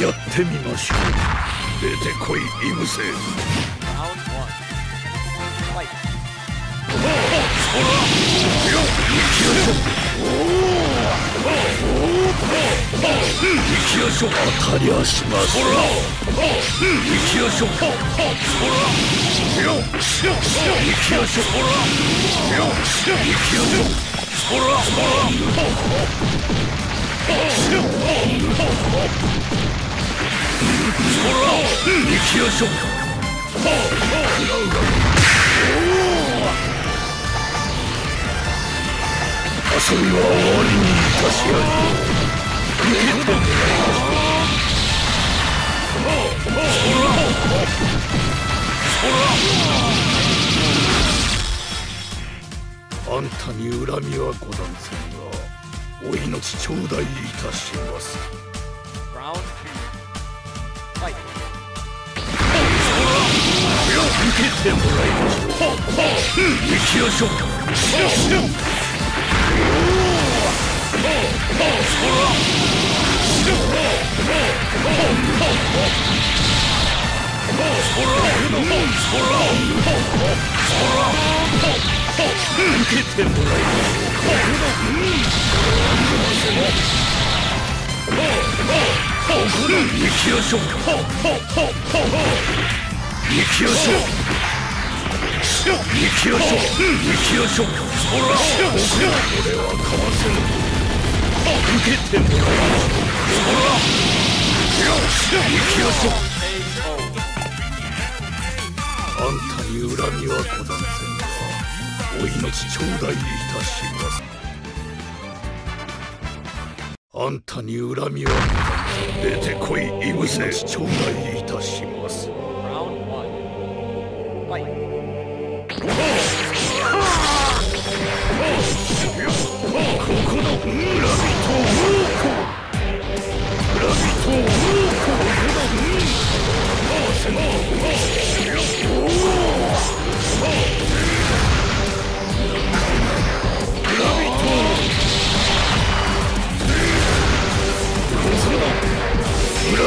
やってみましょう。出てこいイムセ。遊びは終わりにいたしやり。あんたに恨みはござんせんが、お命頂戴いたします。受けてもらいましょう。行きましょう。行きましょう。受けてもらいましょう。あんたに恨みはござんせんが、お命頂戴いたします。あんたに恨みはござんせん。出てこいイムセ。頂戴いたします。あんたに恨みはござんせん。出てこいイムセ。頂戴いたします。これでもラ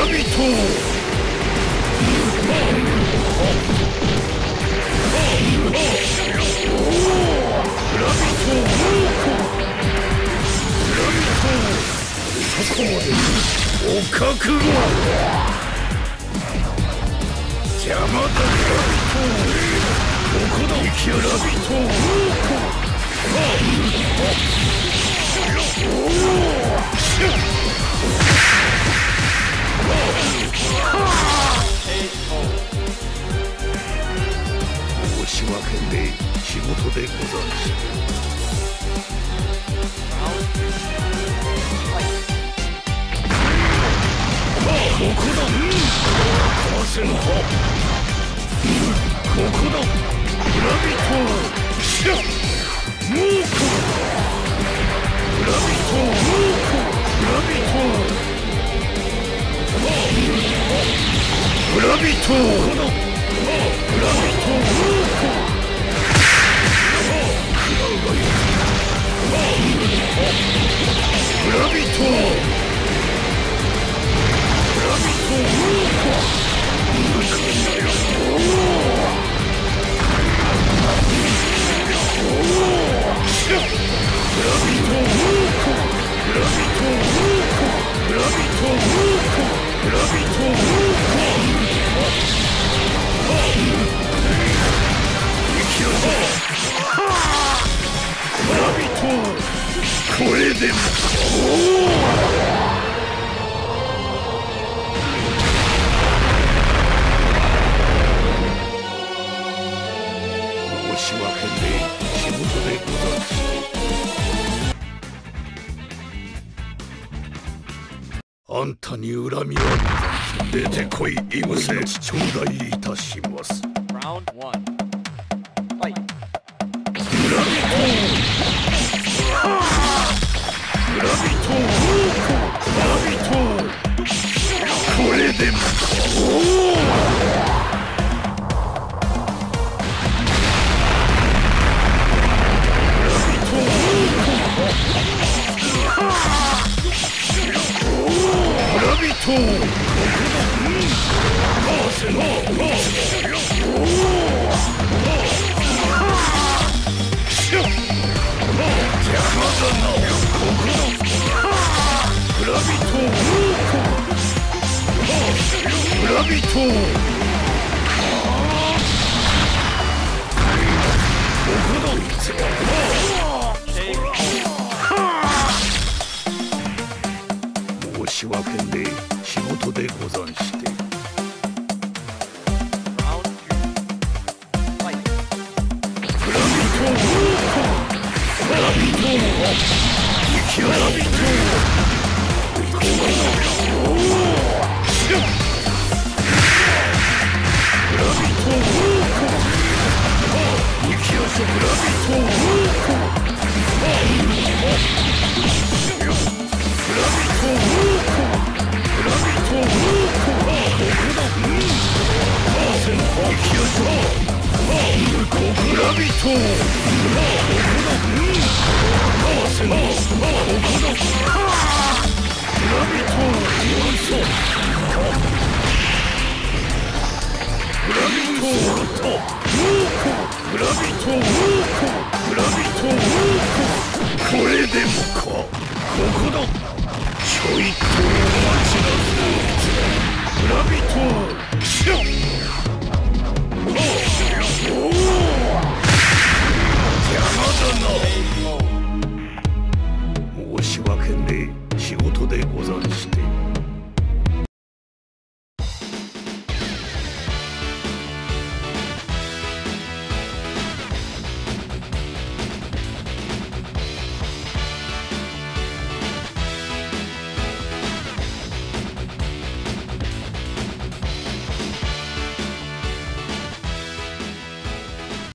ビット。申し訳ねえ仕事でござんして。申し訳ねえ仕事でござんして。